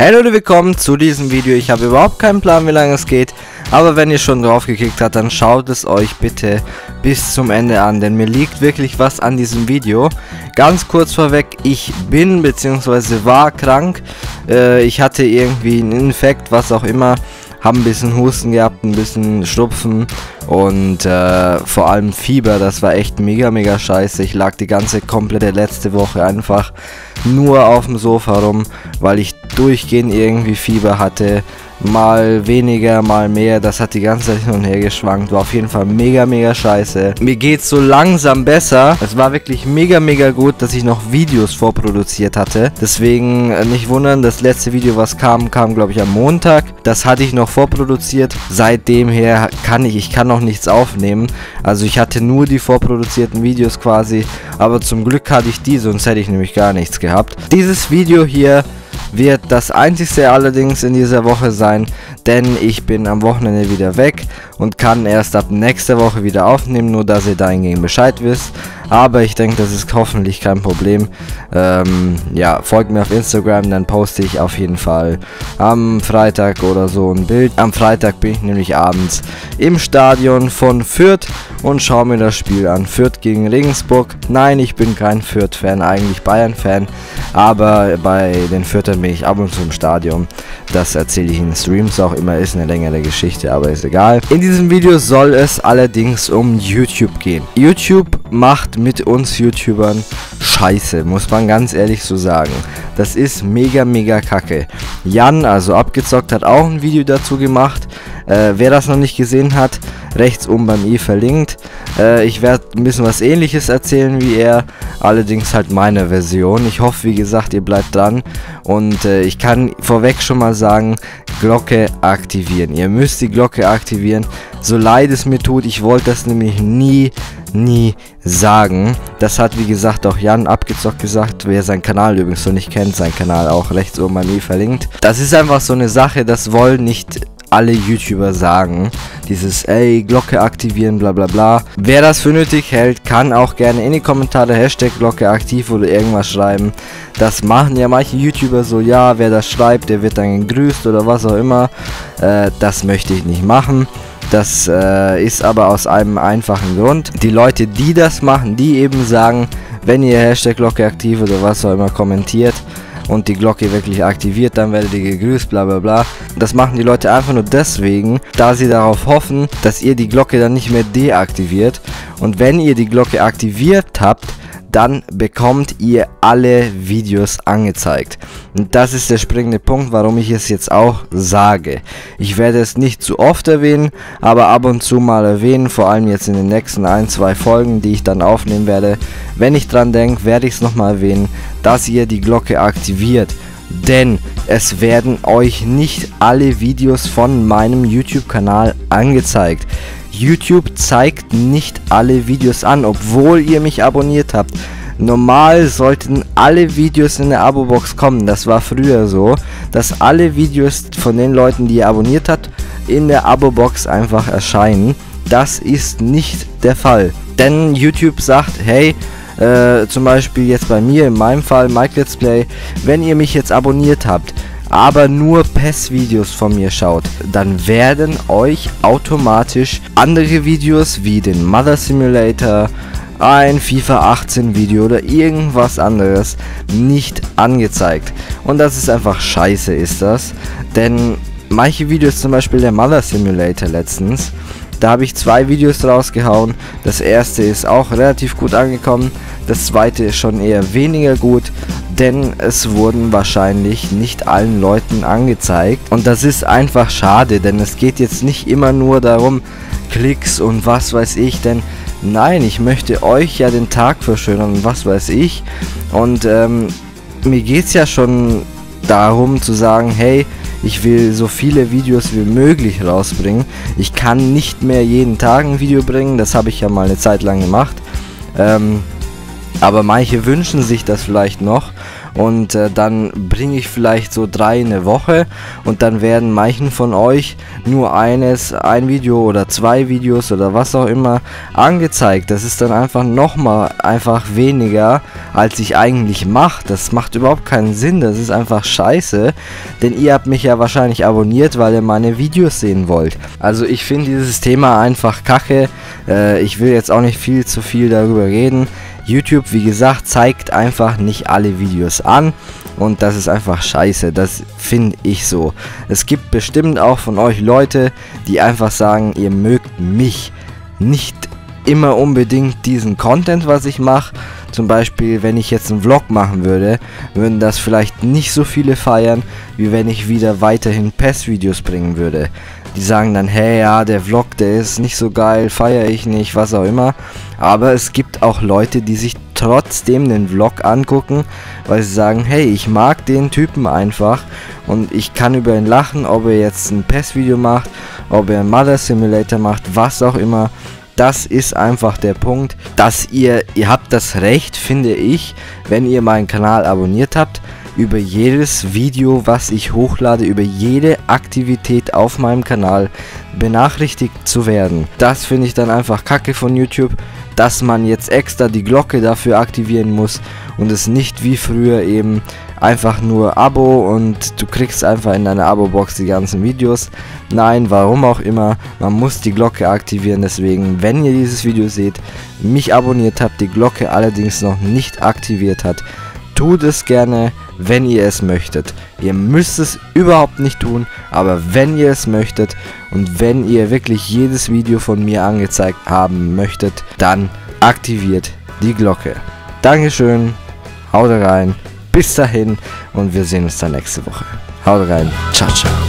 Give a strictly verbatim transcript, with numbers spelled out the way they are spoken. Hey Leute, willkommen zu diesem Video. Ich habe überhaupt keinen Plan, wie lange es geht, aber wenn ihr schon drauf geklickt habt, dann schaut es euch bitte bis zum Ende an, denn mir liegt wirklich was an diesem Video. Ganz kurz vorweg, ich bin bzw. war krank, äh, ich hatte irgendwie einen Infekt, was auch immer, habe ein bisschen Husten gehabt, ein bisschen Schnupfen und äh, vor allem Fieber. Das war echt mega mega scheiße. Ich lag die ganze komplette letzte Woche einfach nur auf dem Sofa rum, weil ich durchgehend irgendwie Fieber hatte, mal weniger, mal mehr. Das hat die ganze Zeit hin und her geschwankt, war auf jeden Fall mega mega scheiße. Mir geht's so langsam besser. Es war wirklich mega mega gut, dass ich noch Videos vorproduziert hatte, deswegen nicht wundern, das letzte Video, was kam, kam glaube ich am Montag. Das hatte ich noch vorproduziert, seitdem her kann ich, ich kann noch nichts aufnehmen, also ich hatte nur die vorproduzierten Videos quasi, aber zum Glück hatte ich die, sonst hätte ich nämlich gar nichts gehabt. Dieses Video hier wird das einzigste allerdings in dieser Woche sein, denn ich bin am Wochenende wieder weg und kann erst ab nächster Woche wieder aufnehmen, nur dass ihr dahingegen Bescheid wisst. Aber ich denke, das ist hoffentlich kein Problem. Ähm, ja, folgt mir auf Instagram, dann poste ich auf jeden Fall am Freitag oder so ein Bild. Am Freitag bin ich nämlich abends im Stadion von Fürth und schaue mir das Spiel an. Fürth gegen Regensburg. Nein, ich bin kein Fürth-Fan, eigentlich Bayern-Fan. Aber bei den Fürthern bin ich ab und zu im Stadion. Das erzähle ich in Streams auch immer, ist eine längere Geschichte, aber ist egal. In diesem Video soll es allerdings um YouTube gehen. YouTube macht mit uns YouTubern scheiße, muss man ganz ehrlich so sagen. Das ist mega mega kacke. Jan, also abgezockt, hat auch ein Video dazu gemacht. Äh, wer das noch nicht gesehen hat, rechts oben beim i verlinkt. Äh, ich werde ein bisschen was Ähnliches erzählen wie er, allerdings halt meine Version. Ich hoffe, wie gesagt, ihr bleibt dran und äh, ich kann vorweg schon mal sagen, Glocke aktivieren. Ihr müsst die Glocke aktivieren, so leid es mir tut. Ich wollte das nämlich nie, nie sagen. Das hat, wie gesagt, auch Jan abgezockt gesagt. Wer seinen Kanal übrigens noch nicht kennt, seinen Kanal auch rechts oben beim i verlinkt. Das ist einfach so eine Sache, das wollen nicht alle YouTuber sagen, dieses ey, Glocke aktivieren, bla bla bla. Wer das für nötig hält, kann auch gerne in die Kommentare Hashtag Glocke aktiv oder irgendwas schreiben. Das machen ja manche YouTuber so, ja, wer das schreibt, der wird dann gegrüßt oder was auch immer. Äh, das möchte ich nicht machen. Das äh, ist aber aus einem einfachen Grund. Die Leute, die das machen, die eben sagen, wenn ihr Hashtag Glocke aktiv oder was auch immer kommentiert und die Glocke wirklich aktiviert, dann werdet ihr gegrüßt, bla bla bla. Das machen die Leute einfach nur deswegen, da sie darauf hoffen, dass ihr die Glocke dann nicht mehr deaktiviert. Und wenn ihr die Glocke aktiviert habt, dann bekommt ihr alle Videos angezeigt. Und das ist der springende Punkt, warum ich es jetzt auch sage. Ich werde es nicht zu oft erwähnen, aber ab und zu mal erwähnen, vor allem jetzt in den nächsten ein, zwei Folgen, die ich dann aufnehmen werde. Wenn ich dran denke, werde ich es nochmal erwähnen, dass ihr die Glocke aktiviert. Denn es werden euch nicht alle Videos von meinem YouTube-Kanal angezeigt. YouTube zeigt nicht alle Videos an, obwohl ihr mich abonniert habt. Normal sollten alle Videos in der Abo-Box kommen. Das war früher so, dass alle Videos von den Leuten, die ihr abonniert habt, in der Abo-Box einfach erscheinen. Das ist nicht der Fall. Denn YouTube sagt, hey, äh, zum Beispiel jetzt bei mir, in meinem Fall, Mike Let's Play, wenn ihr mich jetzt abonniert habt, aber nur P E S-Videos von mir schaut, dann werden euch automatisch andere Videos wie den Mother Simulator, ein FIFA achtzehn Video oder irgendwas anderes nicht angezeigt. Und das ist einfach scheiße, ist das. Denn manche Videos, zum Beispiel der Mother Simulator letztens, da habe ich zwei Videos rausgehauen. Das erste ist auch relativ gut angekommen, das zweite ist schon eher weniger gut, denn es wurden wahrscheinlich nicht allen Leuten angezeigt. Und das ist einfach schade, denn es geht jetzt nicht immer nur darum, Klicks und was weiß ich, denn nein, ich möchte euch ja den Tag verschönern und was weiß ich. Und ähm, mir geht es ja schon darum zu sagen, hey, ich will so viele Videos wie möglich rausbringen. Ich kann nicht mehr jeden Tag ein Video bringen, das habe ich ja mal eine Zeit lang gemacht. Ähm, aber manche wünschen sich das vielleicht noch und äh, dann bringe ich vielleicht so drei in der Woche und dann werden manchen von euch nur eines, ein Video oder zwei Videos oder was auch immer angezeigt. Das ist dann einfach nochmal einfach weniger, als ich eigentlich mache. Das macht überhaupt keinen Sinn, das ist einfach scheiße, denn ihr habt mich ja wahrscheinlich abonniert, weil ihr meine Videos sehen wollt. Also ich finde dieses Thema einfach kacke, äh, ich will jetzt auch nicht viel zu viel darüber reden. YouTube, wie gesagt, zeigt einfach nicht alle Videos an und das ist einfach scheiße, das finde ich so. Es gibt bestimmt auch von euch Leute, die einfach sagen, ihr mögt mich nicht immer unbedingt diesen Content, was ich mache. Zum Beispiel, wenn ich jetzt einen Vlog machen würde, würden das vielleicht nicht so viele feiern, wie wenn ich wieder weiterhin P E S-Videos bringen würde. Die sagen dann, hey, ja, der Vlog, der ist nicht so geil, feiere ich nicht, was auch immer. Aber es gibt auch Leute, die sich trotzdem den Vlog angucken, weil sie sagen, hey, ich mag den Typen einfach und ich kann über ihn lachen, ob er jetzt ein P E S-Video macht, ob er ein Mother Simulator macht, was auch immer. Das ist einfach der Punkt, dass ihr, ihr habt das Recht, finde ich, wenn ihr meinen Kanal abonniert habt, über jedes Video, was ich hochlade, über jede Aktivität auf meinem Kanal benachrichtigt zu werden. Das finde ich dann einfach kacke von YouTube, dass man jetzt extra die Glocke dafür aktivieren muss und es nicht wie früher eben einfach nur Abo und du kriegst einfach in deiner Abo-Box die ganzen Videos. Nein, warum auch immer, man muss die Glocke aktivieren. Deswegen, wenn ihr dieses Video seht, mich abonniert habt, die Glocke allerdings noch nicht aktiviert hat, tut es gerne, wenn ihr es möchtet. Ihr müsst es überhaupt nicht tun, aber wenn ihr es möchtet und wenn ihr wirklich jedes Video von mir angezeigt haben möchtet, dann aktiviert die Glocke. Dankeschön, haut rein, bis dahin und wir sehen uns dann nächste Woche. Haut rein, ciao, ciao.